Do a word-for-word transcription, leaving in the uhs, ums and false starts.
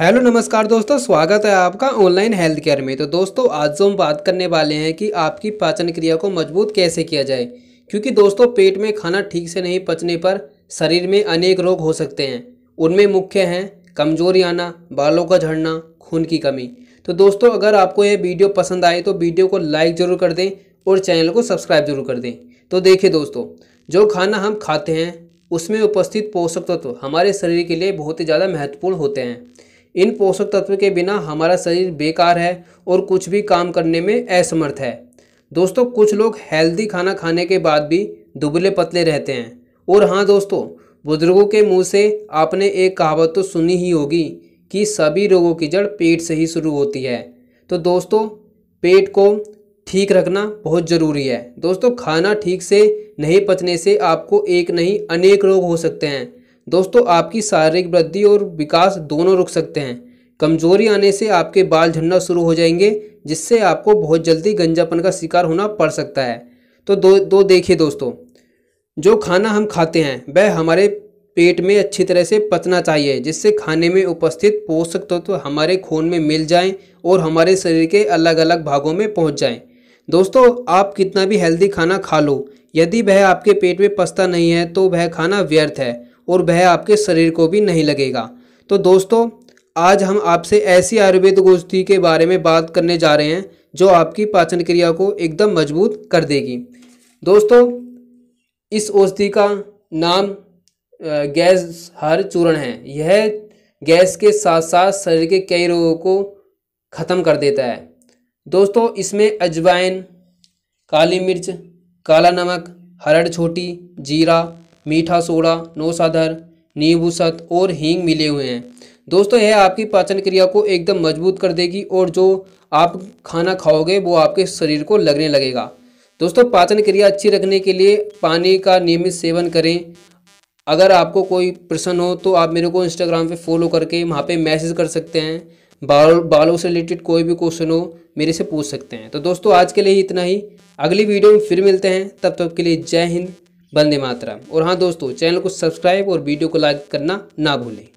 Hello नमस्कार दोस्तों, स्वागत है आपका ऑनलाइन हेल्थ केयर में। तो दोस्तों आज हम बात करने वाले हैं कि आपकी पाचन क्रिया को मजबूत कैसे किया जाए, क्योंकि दोस्तों पेट में खाना ठीक से नहीं पचने पर शरीर में अनेक रोग हो सकते हैं। उनमें मुख्य हैं कमजोरी आना, बालों का झड़ना, खून की कमी। तो दोस्तों अगर आपको यह वीडियो पसंद आए तो वीडियो को लाइक ज़रूर कर दें और चैनल को सब्सक्राइब जरूर कर दें। तो देखिए दोस्तों, जो खाना हम खाते हैं उसमें उपस्थित पोषक तत्व हमारे शरीर के लिए बहुत ही ज़्यादा महत्वपूर्ण होते हैं। इन पोषक तत्व के बिना हमारा शरीर बेकार है और कुछ भी काम करने में असमर्थ है। दोस्तों कुछ लोग हेल्दी खाना खाने के बाद भी दुबले पतले रहते हैं। और हाँ दोस्तों, बुजुर्गों के मुंह से आपने एक कहावत तो सुनी ही होगी कि सभी रोगों की जड़ पेट से ही शुरू होती है। तो दोस्तों पेट को ठीक रखना बहुत ज़रूरी है। दोस्तों खाना ठीक से नहीं पचने से आपको एक नहीं अनेक रोग हो सकते हैं। दोस्तों आपकी शारीरिक वृद्धि और विकास दोनों रुक सकते हैं। कमजोरी आने से आपके बाल झड़ना शुरू हो जाएंगे, जिससे आपको बहुत जल्दी गंजापन का शिकार होना पड़ सकता है। तो दो दो देखिए दोस्तों, जो खाना हम खाते हैं वह हमारे पेट में अच्छी तरह से पचना चाहिए, जिससे खाने में उपस्थित पोषक तत्व हमारे खून में मिल जाएं और हमारे शरीर के अलग अलग भागों में पहुँच जाएँ। दोस्तों आप कितना भी हेल्दी खाना खा लो, यदि वह आपके पेट में पचता नहीं है तो वह खाना व्यर्थ है और वह आपके शरीर को भी नहीं लगेगा। तो दोस्तों आज हम आपसे ऐसी आयुर्वेद गोष्ठी के बारे में बात करने जा रहे हैं जो आपकी पाचन क्रिया को एकदम मजबूत कर देगी। दोस्तों इस औषधि का नाम गैस हर चूर्ण है। यह गैस के साथ साथ शरीर के कई रोगों को ख़त्म कर देता है। दोस्तों इसमें अजवाइन, काली मिर्च, काला नमक, हरड़ छोटी, जीरा, मीठा सोडा, नौशाधर, नींबू सत और हींग मिले हुए हैं। दोस्तों यह आपकी पाचन क्रिया को एकदम मजबूत कर देगी और जो आप खाना खाओगे वो आपके शरीर को लगने लगेगा। दोस्तों पाचन क्रिया अच्छी रखने के लिए पानी का नियमित सेवन करें। अगर आपको कोई प्रश्न हो तो आप मेरे को इंस्टाग्राम पे फॉलो करके वहाँ पे मैसेज कर सकते हैं। बाल बालों से रिलेटेड कोई भी क्वेश्चन हो मेरे से पूछ सकते हैं। तो दोस्तों आज के लिए इतना ही, अगली वीडियो में फिर मिलते हैं। तब तक के लिए जय हिंद, वंदे मातरम। और हाँ दोस्तों, चैनल को सब्सक्राइब और वीडियो को लाइक करना ना भूलें।